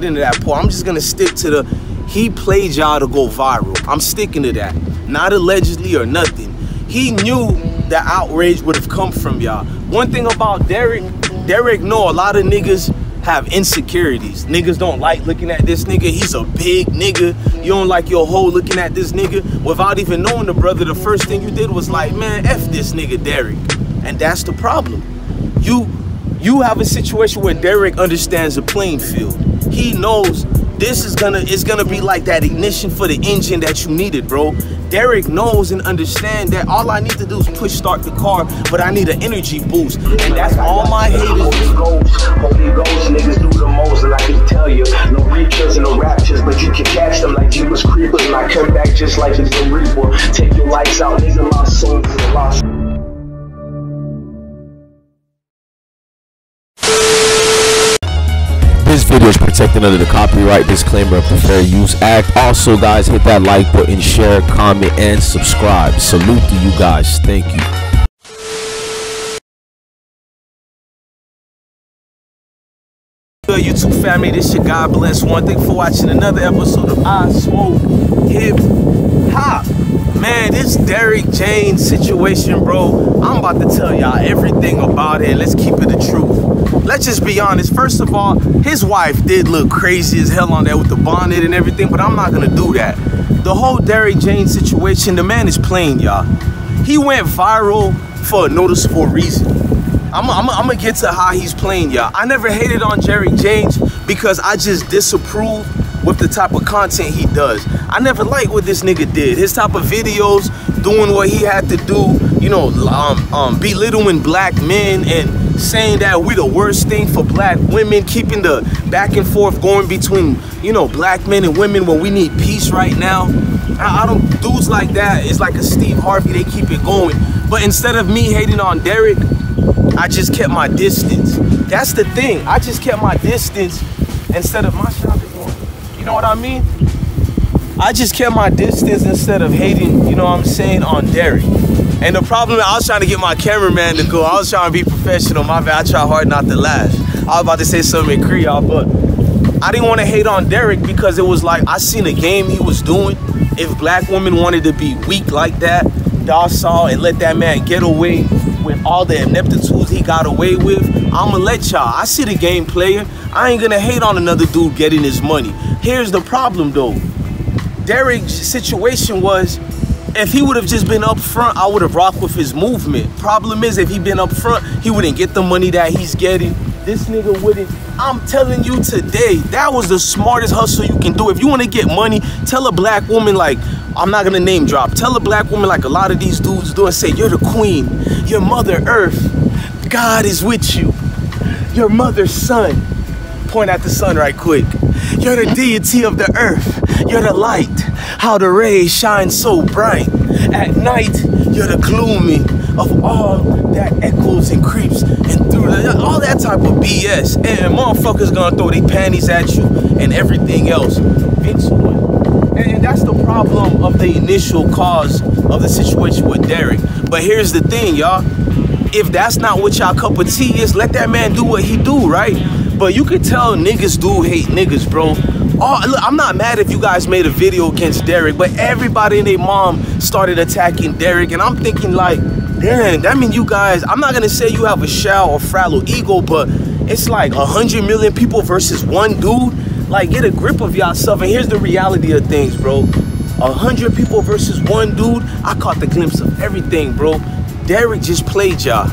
get into that part. I'm just gonna stick to the, he played y'all to go viral. I'm sticking to that. Not allegedly or nothing. He knew the outrage would have come from y'all. One thing about Derrick know a lot of niggas have insecurities. Niggas don't like looking at this nigga. He's a big nigga. You don't like your hoe looking at this nigga. Without even knowing the brother, the first thing you did was like, man, F this nigga Derrick. And that's the problem. You have a situation where Derrick understands the playing field. He knows this is it's gonna be like that ignition for the engine that you needed, bro. Derrick knows and understands that all I need to do is push start the car, but I need an energy boost. And that's all my haters. Holy Ghost niggas do the most, and I can tell you, no reapers and no raptures, but you can catch them like you was creepers, and I come back just like it's the reaper. Take your lights out, these are my souls and lost. Video is protected under the copyright disclaimer of the Fair Use Act. Also, guys, hit that like button, share, comment, and subscribe. Salute to you guys. Thank you. YouTube family, this your God bless one. Thank you for watching another episode of I Smoke Hip Hop. Man, this Derrick Jaxn situation, bro, I'm about to tell y'all everything about it. Let's keep it the truth. Let's just be honest. First of all, his wife did look crazy as hell on there with the bonnet and everything, but I'm not gonna do that. The whole Derrick Jaxn situation, the man is playing, y'all. He went viral for a noticeable reason. I'm gonna get to how he's playing, y'all. I never hated on Derrick Jaxn because I just disapprove with the type of content he does. I never liked what this nigga did. His type of videos, doing what he had to do, you know, belittling black men and saying that we the worst thing for black women, keeping the back and forth going between, you know, black men and women when we need peace right now. I don't, dudes like that, it's like a Steve Harvey, they keep it going. But instead of me hating on Derrick, I just kept my distance. That's the thing. I just kept my distance instead of my shot is going. You know what I mean? I just kept my distance instead of hating, you know what I'm saying, on Derrick. And the problem, I was trying to get my cameraman to go. I was trying to be professional. My bad, I tried hard not to laugh. I was about to say something in Creole, but I didn't want to hate on Derrick because it was like I seen a game he was doing. If black women wanted to be weak like that, docile, and let that man get away with all the ineptitudes he got away with, I'ma let y'all. I see the game player. I ain't gonna hate on another dude getting his money. Here's the problem though. Derrick's situation was, if he would have just been up front, I would have rocked with his movement. Problem is, if he been up front, he wouldn't get the money that he's getting. This nigga wouldn't. I'm telling you today, that was the smartest hustle you can do. If you want to get money, tell a black woman, like, I'm not going to name drop. Tell a black woman like a lot of these dudes do and say, you're the queen, your mother earth, God is with you, your mother's son. Point at the sun right quick. You're the deity of the earth. You're the light. How the rays shine so bright. At night, you're the gloomy of all that echoes and creeps and through the, all that type of BS. And motherfuckers gonna throw their panties at you and everything else. Bitch, what? And that's the problem of the initial cause of the situation with Derrick. But here's the thing, y'all. If that's not what y'all cup of tea is, let that man do what he do, right? But you can tell niggas do hate niggas, bro. Oh, look, I'm not mad if you guys made a video against Derrick, but everybody and their mom started attacking Derrick. And I'm thinking like, damn, that mean you guys, I'm not gonna say you have a shallow or fragile ego, but it's like 100 million people versus one dude. Like, get a grip of yourself. And here's the reality of things, bro. 100 people versus one dude. I caught the glimpse of everything, bro. Derrick just played y'all.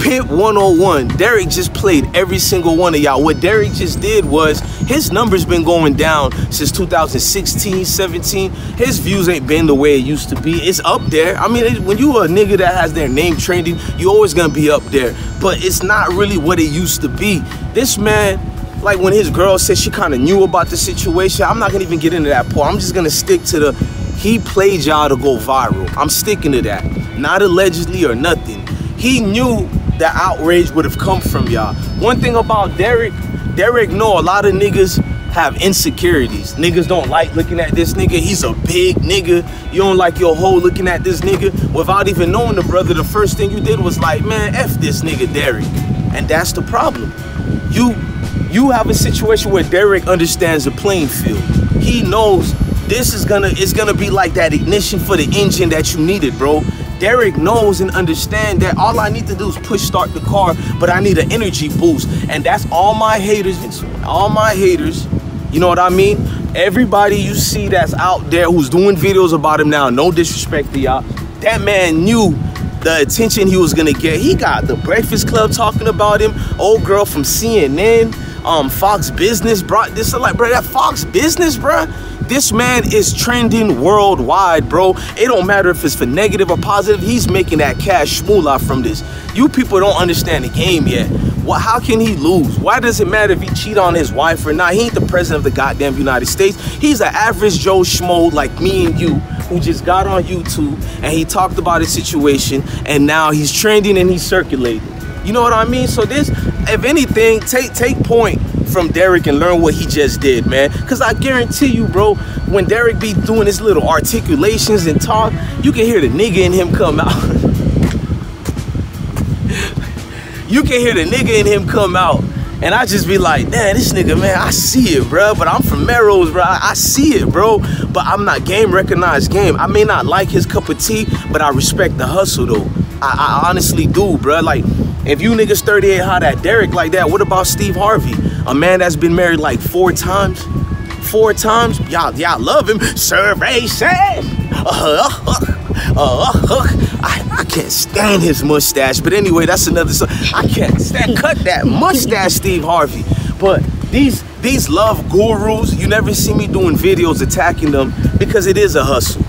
Pimp 101. Derrick just played every single one of y'all. What Derrick just did was, his numbers been going down since 2016, 17. His views ain't been the way it used to be. It's up there. I mean, when you a nigga that has their name trending, you always gonna be up there. But it's not really what it used to be. This man, like when his girl said she kind of knew about the situation, I'm not gonna even get into that part. I'm just gonna stick to the, he played y'all to go viral. I'm sticking to that. Not allegedly or nothing. He knew the outrage would have come from y'all. One thing about Derrick know a lot of niggas have insecurities. Niggas don't like looking at this nigga. He's a big nigga. You don't like your hoe looking at this nigga. Without even knowing the brother, the first thing you did was like, man, F this nigga Derrick. And that's the problem. You you have a situation where Derrick understands the playing field. He knows this is gonna be like that ignition for the engine that you needed, bro. Derrick knows and understands that all I need to do is push start the car, but I need an energy boost. And that's all my haters, you know what I mean? Everybody you see that's out there who's doing videos about him now, no disrespect to y'all, that man knew the attention he was gonna get. He got the Breakfast Club talking about him, old girl from CNN, Fox Business brought this up. Like, bro, that Fox Business, bro, this man is trending worldwide, bro. It don't matter if it's for negative or positive, he's making that cash moolah from this. You people don't understand the game yet. Well, how can he lose? Why does it matter if he cheat on his wife or not? He ain't the president of the goddamn United States. He's an average Joe Schmo like me and you, who just got on YouTube and he talked about his situation and now he's trending and he's circulating. You know what I mean? So this, if anything, take point from Derrick and learn what he just did, man. Because I guarantee you, bro, when Derrick be doing his little articulations and talk, you can hear the nigga in him come out. You can hear the nigga in him come out. And I just be like, damn, this nigga, man, I see it, bro. But I'm from Merrill's, bro. I see it, bro. But I'm not recognized game. I may not like his cup of tea, but I respect the hustle, though. I honestly do, bro. Like, if you niggas 38 hot at Derrick like that, what about Steve Harvey? A man that's been married like 4 times. 4 times? Y'all love him. Survey says. I can't stand his mustache. But anyway, that's another song. I can't stand. Cut that mustache, Steve Harvey. But these love gurus, you never see me doing videos attacking them because it is a hustle.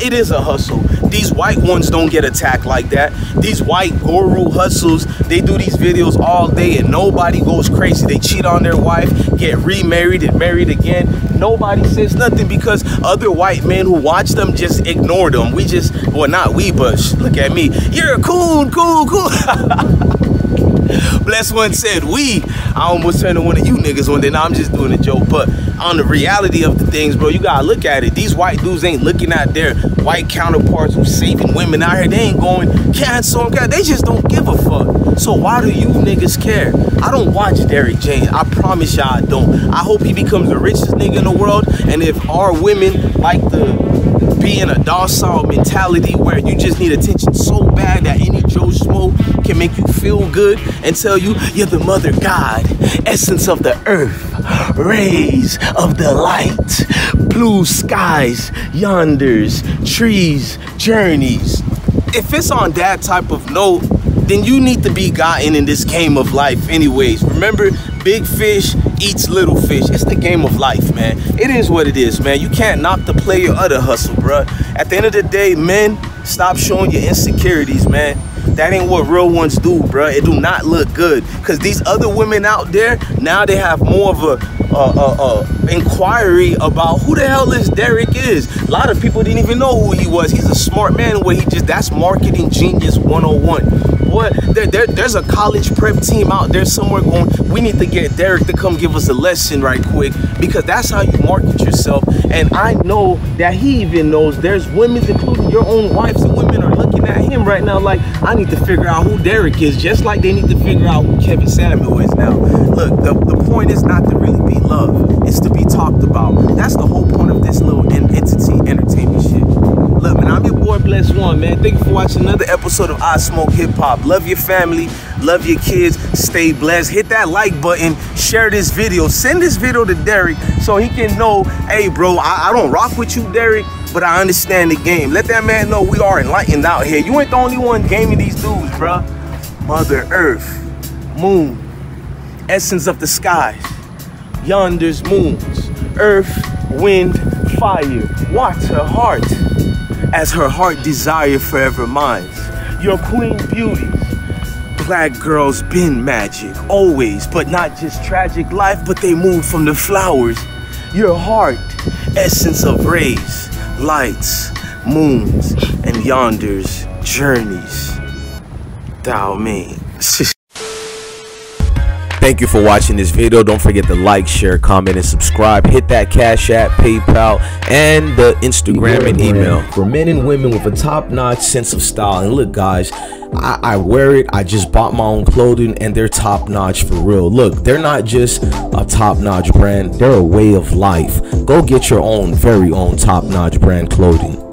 It is a hustle. These white ones don't get attacked like that. These white guru hustles, they do these videos all day and nobody goes crazy. They cheat on their wife, get remarried and married again. Nobody says nothing because other white men who watch them just ignore them. We just, well, not we, but look at me. You're a cool. Bless one said we. I almost turned to one of you niggas one day. Now I'm just doing a joke, but on the reality of the things, bro, you gotta look at it. These white dudes ain't looking at their white counterparts who's saving women out here. They ain't going cancel. They just don't give a fuck. So why do you niggas care? I don't watch Derrick Jaxn. I promise y'all I don't. I hope he becomes the richest nigga in the world. And if our women like to be in a docile mentality where you just need attention so bad that any Joe Schmo can make you feel good and tell you you're the mother god, essence of the earth, rays of the light, blue skies, yonders, trees, journeys. If it's on that type of note, then you need to be gotten in this game of life anyways. Remember, big fish eats little fish. It's the game of life, man. It is what it is, man. You can't knock the player or the hustle, bruh. At the end of the day, men, stop showing your insecurities, man. That ain't what real ones do, bruh. It do not look good. Because these other women out there, now they have more of a inquiry about who the hell this Derrick is. A lot of people didn't even know who he was. He's a smart man where he just, that's marketing genius 101. Boy, there's a college prep team out there somewhere going, we need to get Derrick to come give us a lesson right quick, because that's how you market yourself. And I know that he even knows there's women, including your own wives and women, are looking at him right now like, I need to figure out who Derrick is, just like they need to figure out who Kevin Samuels is now. Look, the point is not to really be loved, it's to be talked about. That's the whole point of this little entity entertainment shit. Look, man, I'm your boy Bless One, man. Thank you for watching another episode of I Smoke Hip Hop. Love your family, love your kids, stay blessed. Hit that like button, share this video, send this video to Derrick so he can know, hey, bro, I don't rock with you, Derrick, but I understand the game. Let that man know we are enlightened out here. You ain't the only one gaming these dudes, bruh. Mother Earth, moon, essence of the skies, yonders, moons, earth, wind, fire, water, heart, as her heart desire forever minds. Your queen beauties, black girls been magic, always, but not just tragic life, but they move from the flowers. Your heart, essence of rays, lights, moons, and yonders, journeys. Thou means. Thank you for watching this video. Don't forget to like, share, comment, and subscribe. Hit that Cash App, PayPal, and the Instagram and email. For men and women with a top-notch sense of style. And look, guys, I wear it. I just bought my own clothing, and they're top-notch for real. Look, they're not just a top-notch brand. They're a way of life. Go get your own very own top-notch brand clothing.